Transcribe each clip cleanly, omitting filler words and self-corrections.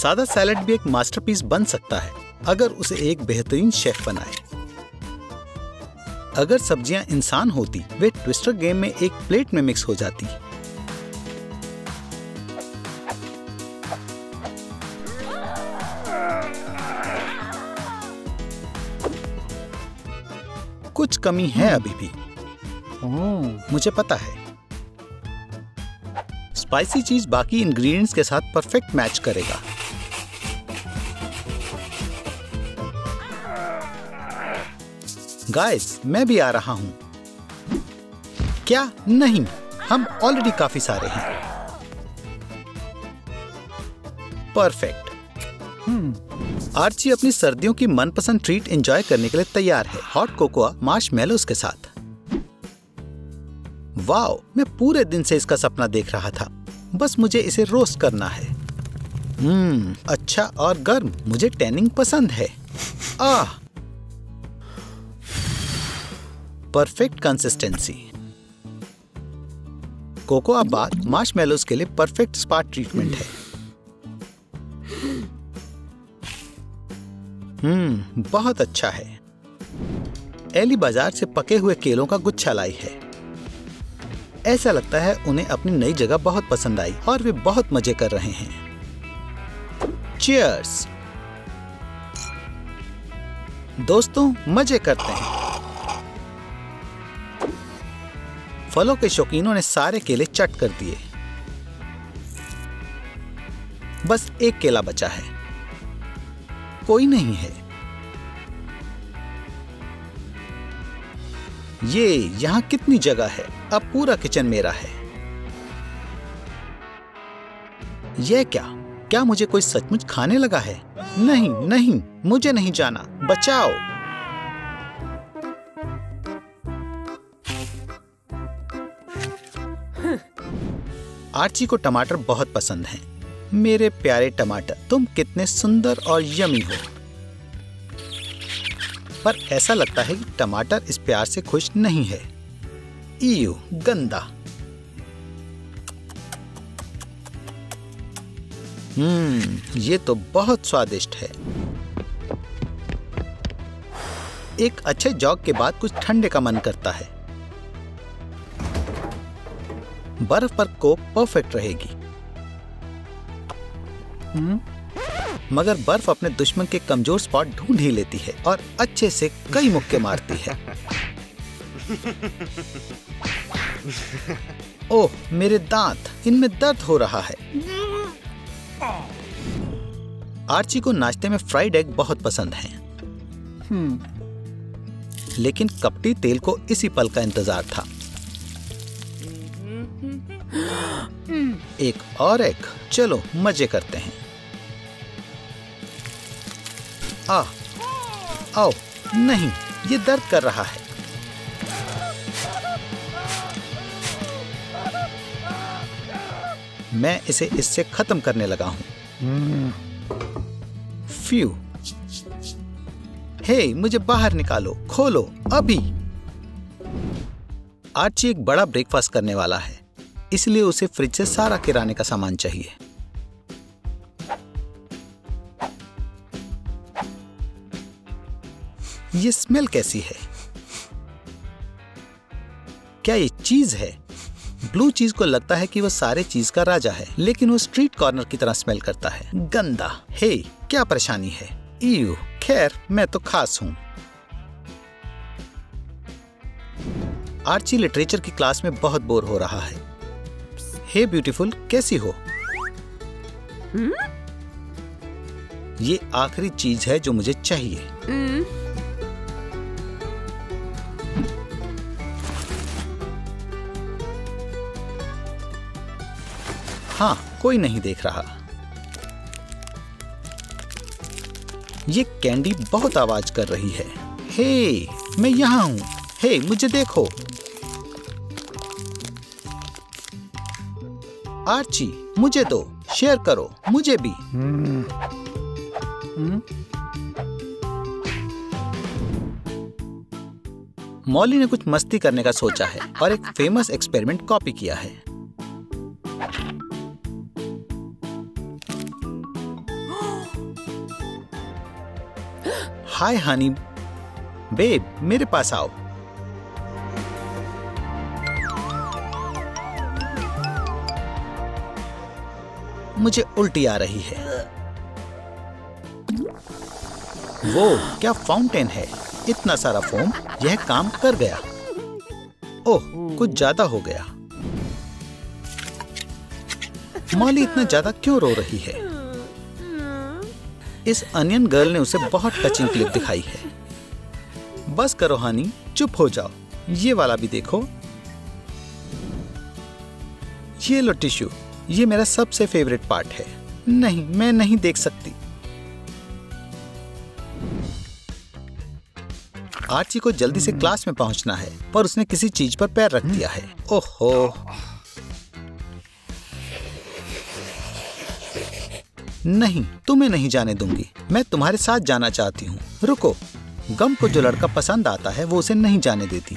सादा सैलेड भी एक मास्टरपीस बन सकता है अगर उसे एक बेहतरीन शेफ बनाए। अगर सब्जियां इंसान होती वे ट्विस्टर गेम में एक प्लेट में मिक्स हो जाती। कुछ कमी है अभी भी, मुझे पता है। स्पाइसी चीज बाकी इंग्रेडिएंट्स के साथ परफेक्ट मैच करेगा। गाइस, मैं भी आ रहा हूँ। क्या नहीं, हम ऑलरेडी काफी सारे हैं। परफेक्ट। आर्ची अपनी सर्दियों की मनपसंद ट्रीट एंजॉय करने के लिए तैयार है, हॉट कोकोआ मार्शमैलोस के साथ। वाओ, मैं पूरे दिन से इसका सपना देख रहा था, बस मुझे इसे रोस्ट करना है। अच्छा और गर्म, मुझे टैनिंग पसंद है। Ah, perfect consistency. Cocoa bar marshmallows के लिए परफेक्ट स्पा ट्रीटमेंट है। बहुत अच्छा है। एली बाजार से पके हुए केलों का गुच्छा लाई है। ऐसा लगता है उन्हें अपनी नई जगह बहुत पसंद आई और वे बहुत मजे कर रहे हैं। चीयर्स। दोस्तों, मजे करते हैं। फलों के शौकीनों ने सारे केले चट कर दिए, बस एक केला बचा है। कोई नहीं है। ये यहाँ कितनी जगह है, अब पूरा किचन मेरा है। यह क्या? क्या मुझे कोई सचमुच खाने लगा है? नहीं नहीं, मुझे नहीं जाना, बचाओ। आर्ची को टमाटर बहुत पसंद हैं। मेरे प्यारे टमाटर, तुम कितने सुंदर और यमी हो। पर ऐसा लगता है कि टमाटर इस प्यार से खुश नहीं है। इयो, गंदा। ये तो बहुत स्वादिष्ट है। एक अच्छे जॉग के बाद कुछ ठंडे का मन करता है। बर्फ पर कोक परफेक्ट रहेगी। मगर बर्फ अपने दुश्मन के कमजोर स्पॉट ढूंढ ही लेती है और अच्छे से कई मुक्के मारती है। ओह, मेरे दांत, इनमें दर्द हो रहा है। आर्ची को नाश्ते में फ्राइड एग बहुत पसंद है, लेकिन कपटी तेल को इसी पल का इंतजार था। एक और एग, चलो मजे करते हैं। आओ, नहीं, ये दर्द कर रहा है। मैं इसे इससे खत्म करने लगा हूं। फ्यू। हे, मुझे बाहर निकालो, खोलो अभी। आर्ची एक बड़ा ब्रेकफास्ट करने वाला है, इसलिए उसे फ्रिज से सारा किराने का सामान चाहिए। ये स्मेल कैसी है? क्या ये चीज है? ब्लू चीज को लगता है कि वह सारे चीज का राजा है, लेकिन वो स्ट्रीट कॉर्नर की तरह स्मेल करता है। गंदा। हे, क्या परेशानी है? इयो, खैर मैं तो खास हूँ। आर्ची लिटरेचर की क्लास में बहुत बोर हो रहा है। हे ब्यूटीफुल, कैसी हो? ये आखिरी चीज है जो मुझे चाहिए। हाँ, कोई नहीं देख रहा। ये कैंडी बहुत आवाज कर रही है। हे, मैं यहाँ हूँ। हे, मुझे देखो। आर्ची, मुझे दो, शेयर करो, मुझे भी। मॉली ने कुछ मस्ती करने का सोचा है और एक फेमस एक्सपेरिमेंट कॉपी किया है। हाय हनी बेब, मेरे पास आओ। मुझे उल्टी आ रही है। वो क्या फाउंटेन है, इतना सारा फोम। यह काम कर गया। ओह, कुछ ज्यादा हो गया। मॉली इतना ज्यादा क्यों रो रही है? इस अनियन गर्ल ने उसे बहुत टचिंग क्लिप दिखाई है। बस करो हानी, चुप हो जाओ। ये वाला भी देखो। ये लो टिश्यू, ये मेरा सबसे फेवरेट पार्ट है। नहीं, मैं नहीं देख सकती। आर्ची को जल्दी से क्लास में पहुंचना है, पर उसने किसी चीज पर पैर रख दिया है। ओहो, नहीं, तुम्हें नहीं जाने दूंगी। मैं तुम्हारे साथ जाना चाहती हूँ। रुको, गम को जो लड़का पसंद आता है वो उसे नहीं जाने देती।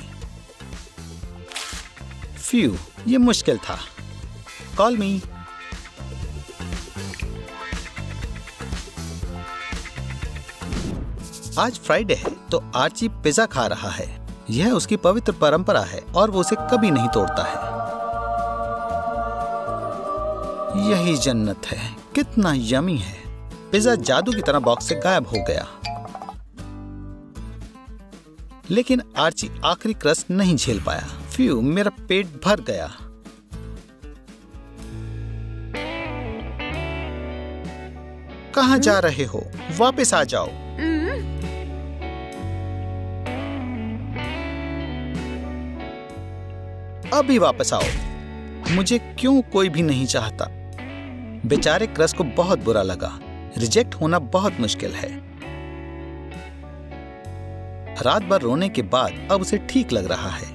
फ्यू, ये मुश्किल था। Call me. आज फ्राइडे है तो आर्ची पिज्जा खा रहा है। यह उसकी पवित्र परंपरा है और वो उसे कभी नहीं तोड़ता है। यही जन्नत है। कितना यमी है। पिज्जा जादू की तरह बॉक्स से गायब हो गया। लेकिन आर्ची आखिरी क्रश नहीं झेल पाया। फ्यू, मेरा पेट भर गया। कहां जा रहे हो? वापस आ जाओ। अभी वापस आओ। मुझे क्यों कोई भी नहीं चाहता? बेचारे क्रश को बहुत बुरा लगा। रिजेक्ट होना बहुत मुश्किल है। रात भर रोने के बाद अब उसे ठीक लग रहा है।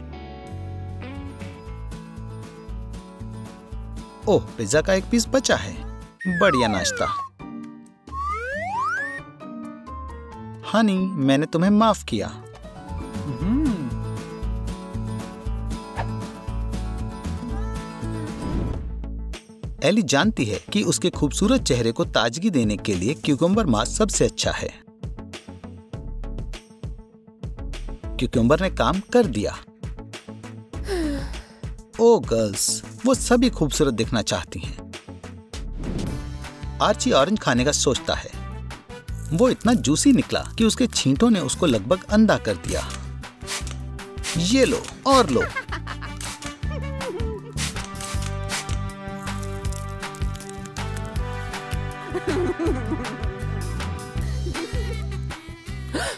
ओह, पिज्जा का एक पीस बचा है। बढ़िया नाश्ता। हनी, मैंने तुम्हें माफ किया। एली जानती है कि उसके खूबसूरत चेहरे को ताजगी देने के लिए क्यूकम्बर मास्क सबसे अच्छा है। क्यूकम्बर ने काम कर दिया। ओ गर्ल्स, वो सभी खूबसूरत दिखना चाहती हैं। आर्ची ऑरेंज खाने का सोचता है। वो इतना जूसी निकला कि उसके छींटों ने उसको लगभग अंधा कर दिया। ये लो और लो।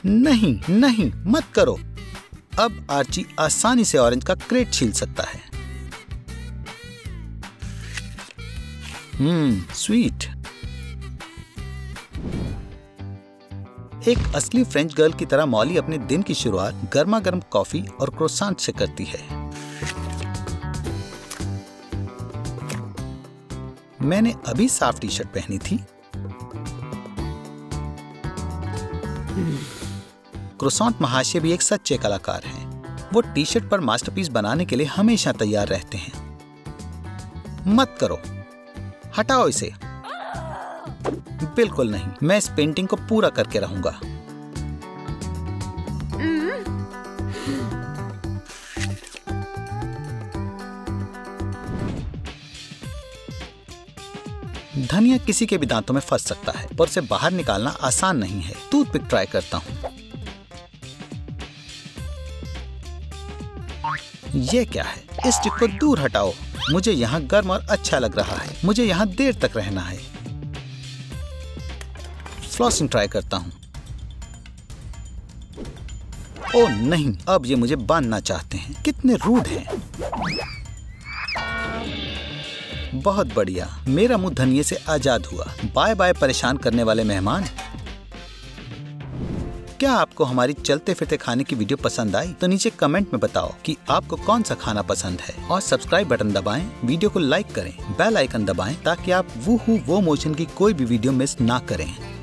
नहीं नहीं, मत करो। अब आर्ची आसानी से ऑरेंज का क्रेट छील सकता है। स्वीट। एक असली फ्रेंच गर्ल की तरह मॉली अपने दिन की शुरुआत गर्मा गर्म कॉफी और क्रोसेंट से करती है। मैंने अभी साफ टी शर्ट पहनी थी। क्रोसेंट महाशय भी एक सच्चे कलाकार हैं। वो टी शर्ट पर मास्टरपीस बनाने के लिए हमेशा तैयार रहते हैं। मत करो, हटाओ इसे। बिल्कुल नहीं, मैं इस पेंटिंग को पूरा करके रहूंगा। धनिया किसी के भी दांतों में फंस सकता है, पर उसे बाहर निकालना आसान नहीं है। टूथपिक ट्राई करता हूँ। ये क्या है? इस स्टिक को दूर हटाओ। मुझे यहाँ गर्म और अच्छा लग रहा है। मुझे यहाँ देर तक रहना है। फ्लॉसिंग ट्राई करता हूँ। ओह नहीं, अब ये मुझे बांधना चाहते हैं। कितने रूड हैं। बहुत बढ़िया, मेरा मुंह धनिये से आजाद हुआ। बाय बाय परेशान करने वाले मेहमान। क्या आपको हमारी चलते फिरते खाने की वीडियो पसंद आई? तो नीचे कमेंट में बताओ कि आपको कौन सा खाना पसंद है। और सब्सक्राइब बटन दबाएं, वीडियो को लाइक करें, बेल आइकन दबाएं ताकि आप वो मोशन की कोई भी वीडियो मिस ना करें।